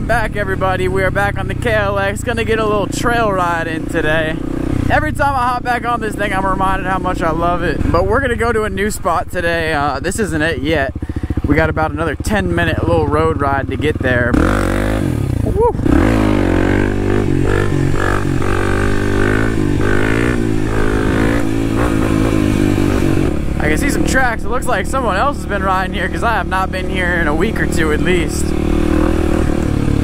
Welcome back, everybody. We are back on the KLX. Gonna get a little trail ride in today. Every time I hop back on this thing, I'm reminded how much I love it. But we're gonna go to a new spot today. This isn't it yet. We got about another 10-minute little road ride to get there. Woo. I can see some tracks. It looks like someone else has been riding here because I have not been here in a week or two at least.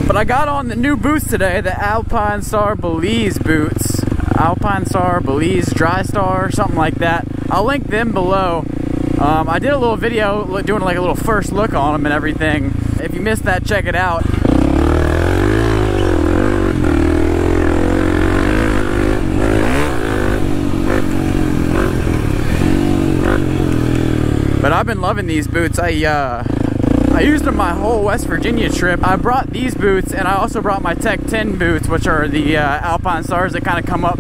But I got on the new boots today, the Alpinestars Belize boots. Alpinestars Belize Drystar, something like that. I'll link them below. I did a little video doing like a little first look on them and everything. If you missed that, check it out. But I've been loving these boots. I used them my whole West Virginia trip. I brought these boots, and I also brought my Tech 10 boots, which are the Alpinestars that kind of come up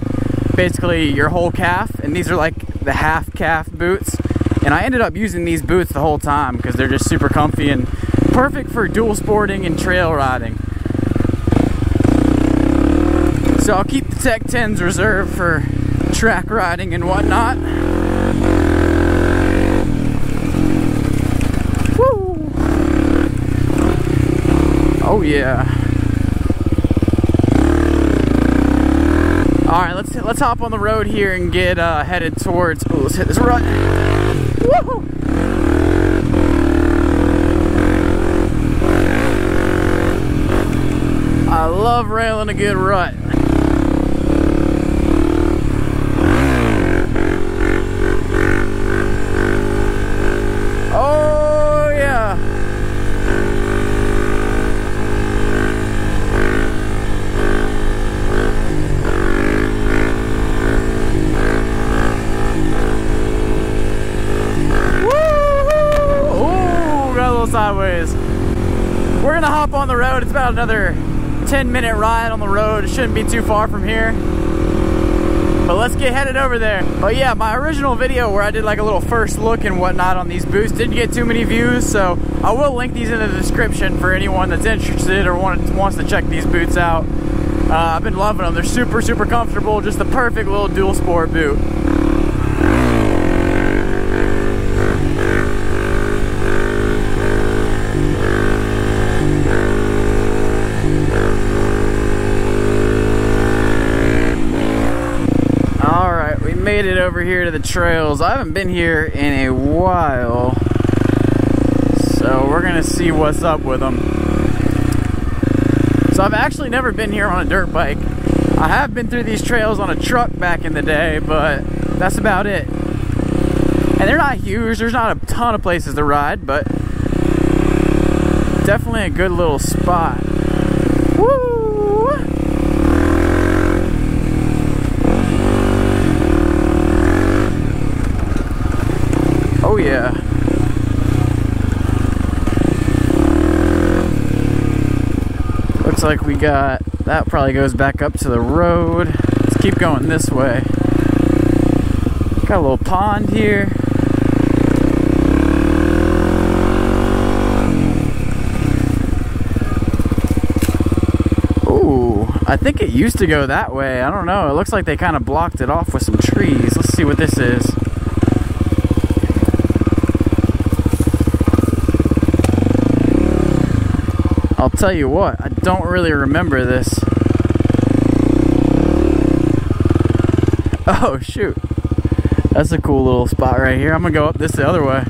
basically your whole calf. And these are like the half calf boots. And I ended up using these boots the whole time because they're just super comfy and perfect for dual sporting and trail riding. So I'll keep the Tech 10s reserved for track riding and whatnot. Oh yeah. All right, let's hop on the road here and get headed towards. Ooh, let's hit this rut. Woo! I love railing a good rut. Sideways. We're gonna hop on the road. It's about another 10-minute ride on the road. It shouldn't be too far from here, but let's get headed over there. But yeah, my original video where I did like a little first look and whatnot on these boots didn't get too many views, so I will link these in the description for anyone that's interested or wants to check these boots out. I've been loving them. They're super comfortable, just the perfect little dual sport boot. Made it over here to the trails. I haven't been here in a while, so we're gonna see what's up with them. So I've actually never been here on a dirt bike. I have been through these trails on a truck back in the day, but that's about it. And they're not huge. There's not a ton of places to ride, but definitely a good little spot. Woo! Oh yeah. Looks like we got, that probably goes back up to the road. Let's keep going this way. Got a little pond here. Ooh, I think it used to go that way. I don't know. It looks like they kind of blocked it off with some trees. Let's see what this is. I'll tell you what, I don't really remember this. Oh shoot, that's a cool little spot right here. I'm gonna go up this the other way.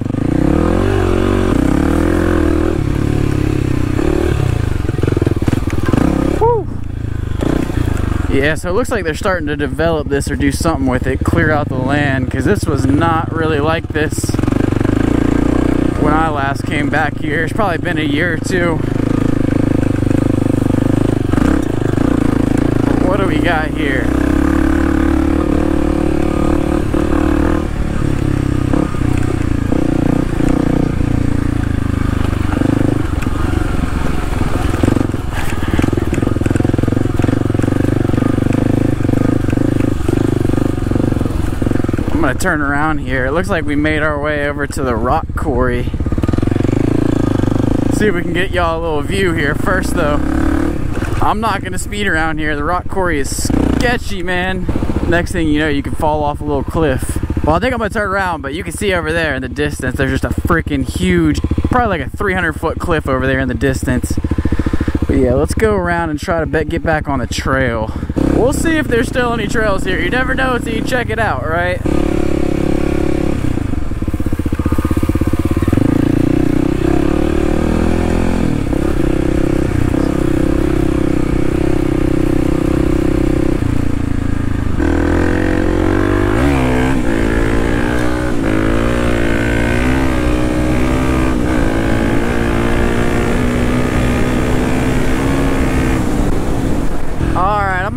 Woo. Yeah, so it looks like they're starting to develop this or do something with it, clear out the land, because this was not really like this when I last came back here. It's probably been a year or two. Got here. I'm gonna turn around here. It looks like we made our way over to the rock quarry. See if we can get y'all a little view here first though. I'm not gonna speed around here. The rock quarry is sketchy, man. Next thing you know, you can fall off a little cliff. Well, I think I'm gonna turn around, but you can see over there in the distance, there's just a freaking huge, probably like a 300-foot cliff over there in the distance. But yeah, let's go around and try to get back on the trail. We'll see if there's still any trails here. You never know until you check it out, right?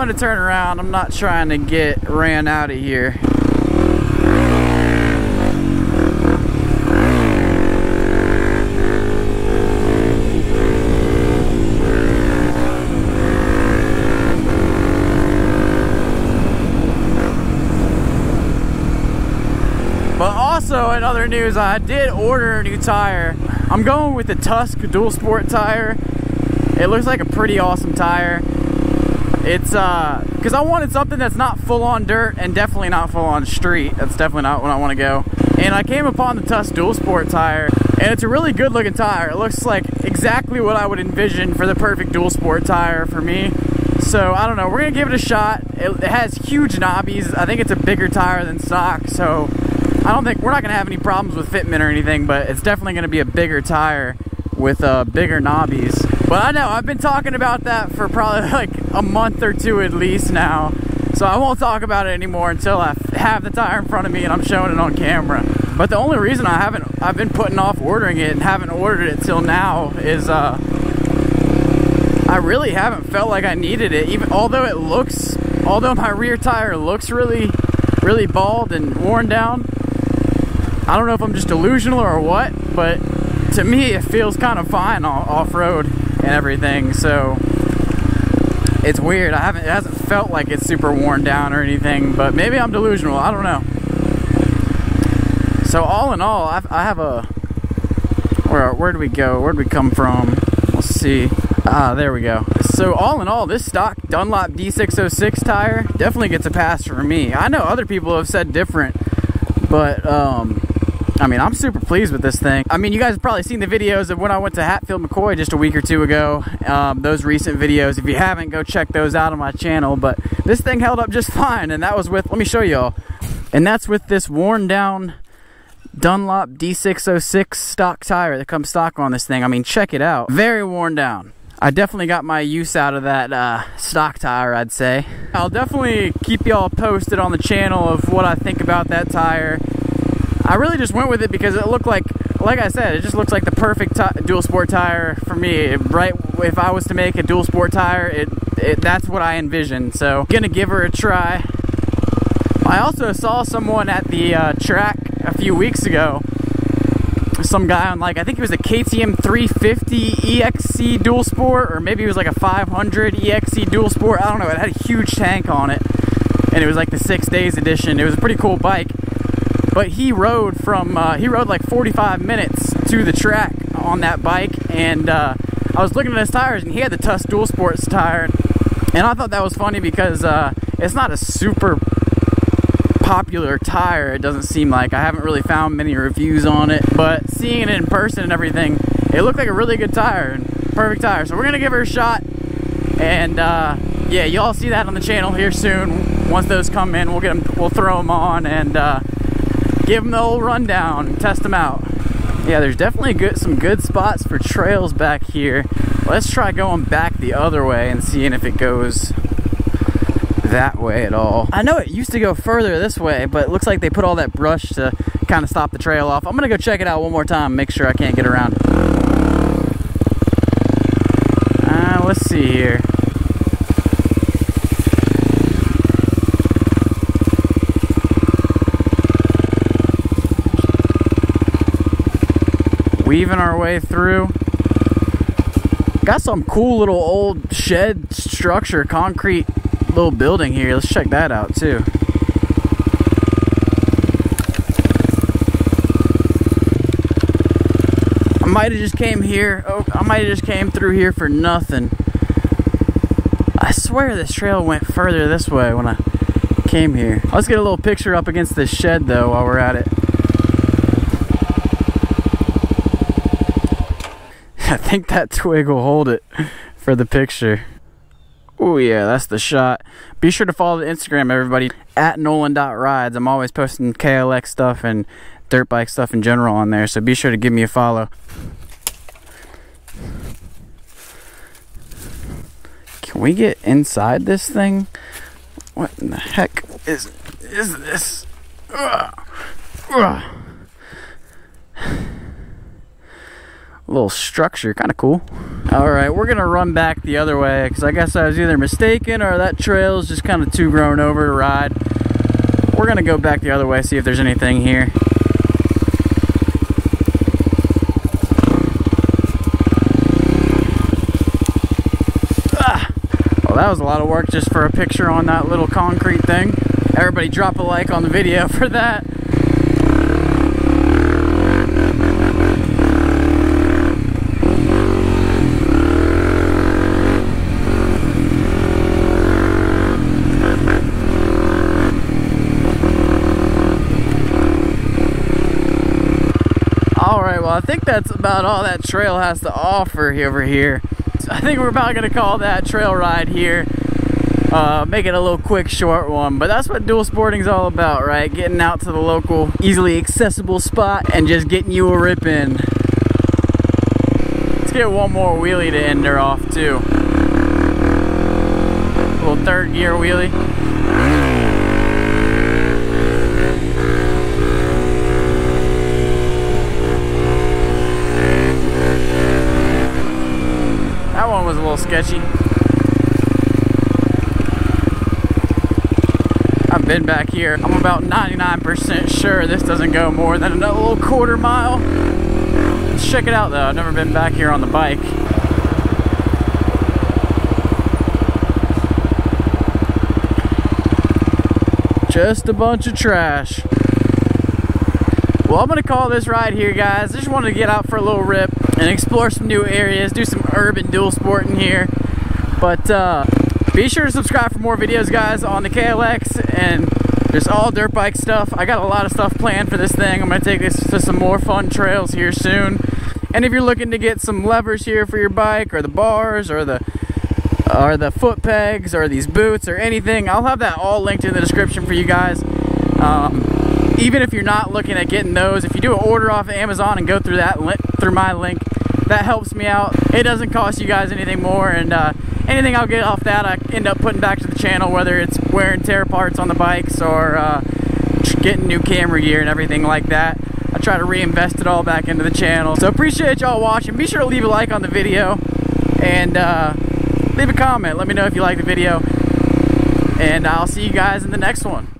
To turn around. I'm not trying to get ran out of here. But also in other news, I did order a new tire. I'm going with the Tusk dual sport tire. It looks like a pretty awesome tire. It's because I wanted something that's not full-on dirt and definitely not full-on street. That's definitely not when I want to go. And I came upon the Tusk dual sport tire, and it's a really good looking tire. It looks like exactly what I would envision for the perfect dual sport tire for me. So I don't know, we're gonna give it a shot. It has huge knobbies. I think it's a bigger tire than stock, so I don't think we're not gonna have any problems with fitment or anything, but it's definitely gonna be a bigger tire with bigger knobbies. But I know I've been talking about that for probably like a month or two at least now, so I won't talk about it anymore until I have the tire in front of me and I'm showing it on camera. But the only reason I've been putting off ordering it and haven't ordered it till now is I really haven't felt like I needed it. Even although my rear tire looks really bald and worn down, I don't know if I'm just delusional or what, but to me it feels kind of fine off-road and everything, so it's weird. It hasn't felt like it's super worn down or anything, but maybe I'm delusional, I don't know. So all in all, I have a, where did we go? Where did we come from? Let's see. Ah, there we go. So all in all, this stock Dunlop D606 tire definitely gets a pass for me. I know other people have said different, but I mean, I'm super pleased with this thing. I mean, you guys have probably seen the videos of when I went to Hatfield McCoy just a week or two ago. Those recent videos, if you haven't, go check those out on my channel. But this thing held up just fine, and that was with, let me show y'all. And that's with this worn down Dunlop D606 stock tire that comes stock on this thing. I mean, check it out. Very worn down. I definitely got my use out of that stock tire, I'd say. I'll definitely keep y'all posted on the channel of what I think about that tire. I really just went with it because it looked like I said, it just looks like the perfect dual sport tire for me. Right, if I was to make a dual sport tire, that's what I envisioned. So, gonna give her a try. I also saw someone at the track a few weeks ago. Some guy on, like, I think it was a KTM 350 EXC dual sport, or maybe it was like a 500 EXC dual sport. I don't know. It had a huge tank on it, and it was like the 6 days edition. It was a pretty cool bike. But he rode like 45 minutes to the track on that bike, and I was looking at his tires, and he had the Tusk dual sports tire, and I thought that was funny because it's not a super popular tire. It doesn't seem like, I haven't really found many reviews on it, but seeing it in person and everything, it looked like a really good tire and perfect tire. So we're gonna give her a shot, and yeah, y'all see that on the channel here soon. Once those come in, we'll throw them on and give them the old rundown and test them out. Yeah, there's definitely some good spots for trails back here. Let's try going back the other way and seeing if it goes that way at all. I know it used to go further this way, but it looks like they put all that brush to kind of stop the trail off. I'm gonna go check it out one more time, make sure I can't get around it. Let's see here. Weaving our way through. Got some cool little old shed structure, concrete little building here. Let's check that out too. I might have just came through here for nothing. I swear this trail went further this way when I came here. Let's get a little picture up against this shed though while we're at it. I think that twig will hold it for the picture. Oh yeah, that's the shot. Be sure to follow the Instagram, everybody, at nolan.rides. I'm always posting KLX stuff and dirt bike stuff in general on there, so be sure to give me a follow. Can we get inside this thing? What in the heck is this? Little structure, kind of cool. All right, we're gonna run back the other way because I guess I was either mistaken or that trail's just kind of too grown over to ride. We're gonna go back the other way, see if there's anything here. Well, that was a lot of work just for a picture on that little concrete thing. Everybody drop a like on the video for that. I think that's about all that trail has to offer over here. So I think we're about going to call that trail ride here. Make it a little quick, short one. But that's what dual sporting's all about, right? Getting out to the local, easily accessible spot and just getting you a rip in. Let's get one more wheelie to end her off, too. A little third gear wheelie. Was a little sketchy. I've been back here. I'm about 99% sure this doesn't go more than another little quarter mile. Let's check it out though. I've never been back here on the bike. Just a bunch of trash. Well, I'm gonna call this ride here, guys. I just wanted to get out for a little rip and explore some new areas, do some urban dual sporting here. But be sure to subscribe for more videos, guys, on the KLX and just all dirt bike stuff. I got a lot of stuff planned for this thing. I'm gonna take this to some more fun trails here soon. And if you're looking to get some levers here for your bike or the bars or the foot pegs or these boots or anything, I'll have that all linked in the description for you guys. Even if you're not looking at getting those, if you do an order off of Amazon and go through that through my link, that helps me out. It doesn't cost you guys anything more, and anything I'll get off that I end up putting back to the channel, whether it's wear and tear parts on the bikes or getting new camera gear and everything like that. I try to reinvest it all back into the channel. So appreciate y'all watching. Be sure to leave a like on the video and leave a comment. Let me know if you like the video, and I'll see you guys in the next one.